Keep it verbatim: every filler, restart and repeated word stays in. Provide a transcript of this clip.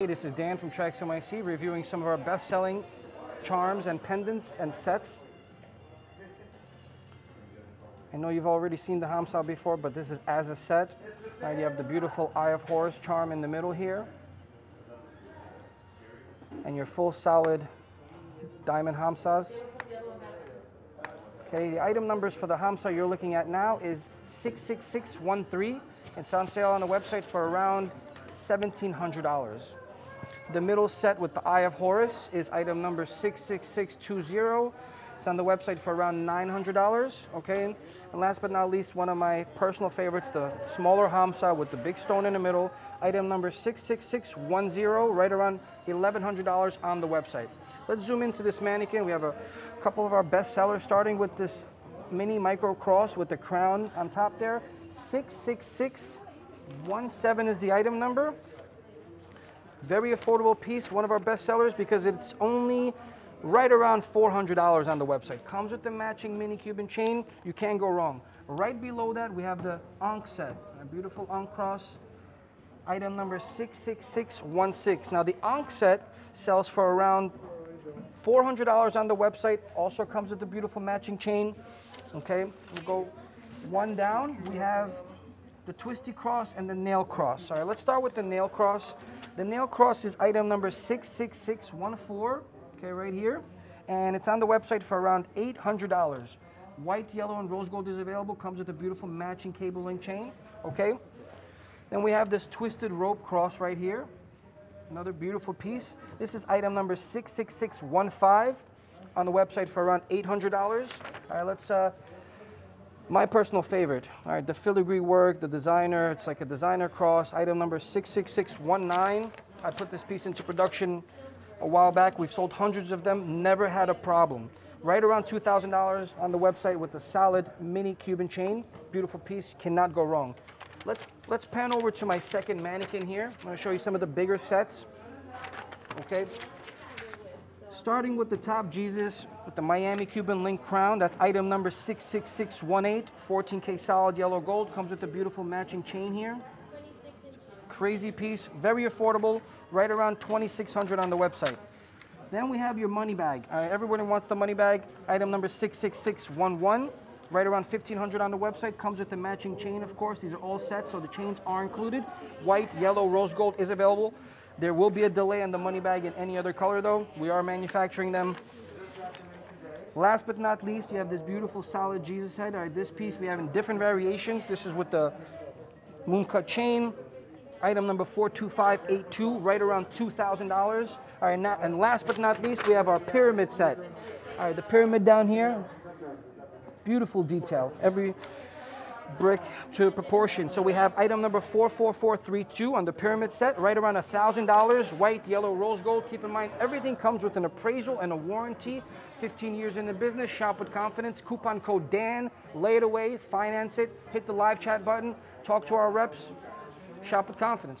Hey, this is Dan from TraxNYC reviewing some of our best-selling charms and pendants and sets. I know you've already seen the Hamsa before, but this is as a set. Right, you have the beautiful Eye of Horus charm in the middle here. And your full solid diamond Hamsas. Okay, the item numbers for the Hamsa you're looking at now is six six six one three. It's on sale on the website for around seventeen hundred dollars. The middle set with the Eye of Horus is item number six six six two zero. It's on the website for around nine hundred dollars, okay? And last but not least, one of my personal favorites, the smaller Hamsa with the big stone in the middle, item number six six six one zero, right around eleven hundred dollars on the website. Let's zoom into this mannequin. We have a couple of our best sellers, starting with this mini micro cross with the crown on top there. six six six one seven is the item number. Very affordable piece, one of our best sellers because it's only right around four hundred dollars on the website. Comes with the matching mini Cuban chain. You can't go wrong. Right below that, we have the Ankh set, a beautiful Ankh cross. Item number six six six one six. Now, the Ankh set sells for around four hundred dollars on the website. Also comes with the beautiful matching chain. Okay, we'll go one down. We have the twisty cross and the nail cross. All right, let's start with the nail cross. The nail cross is item number six six six one four. Okay, right here, and it's on the website for around eight hundred dollars. White, yellow, and rose gold is available. Comes with a beautiful matching cable link chain, okay? Then we have this twisted rope cross right here. Another beautiful piece. This is item number six six six one five on the website for around eight hundred dollars. All right, let's, uh, my personal favorite. All right, the filigree work, the designer, it's like a designer cross. Item number six six six one nine. I put this piece into production a while back. We've sold hundreds of them, never had a problem. Right around two thousand dollars on the website with a solid mini Cuban chain. Beautiful piece, cannot go wrong. Let's, let's pan over to my second mannequin here. I'm gonna show you some of the bigger sets, okay? Starting with the top Jesus with the Miami Cuban link crown. That's item number six six six one eight, fourteen K solid yellow gold. Comes with a beautiful matching chain here. Crazy piece, very affordable, right around twenty-six hundred dollars on the website. Then we have your money bag. Uh, everybody wants the money bag. Item number six six six one one, right around fifteen hundred dollars on the website. Comes with the matching chain, of course. These are all sets, so the chains are included. White, yellow, rose gold is available. There will be a delay on the money bag in any other color, though. We are manufacturing them. Last but not least, you have this beautiful solid Jesus head. All right, this piece we have in different variations. This is with the moon cut chain. Item number four two five eight two, right around two thousand dollars. All right, now, and last but not least, we have our pyramid set. All right, the pyramid down here, beautiful detail, every brick to proportion. So we have item number four four four three two on the pyramid set, right around one thousand dollars, white, yellow, rose gold. Keep in mind, everything comes with an appraisal and a warranty. fifteen years in the business, shop with confidence. Coupon code DAN, lay it away, finance it, hit the live chat button, talk to our reps. Shop with confidence.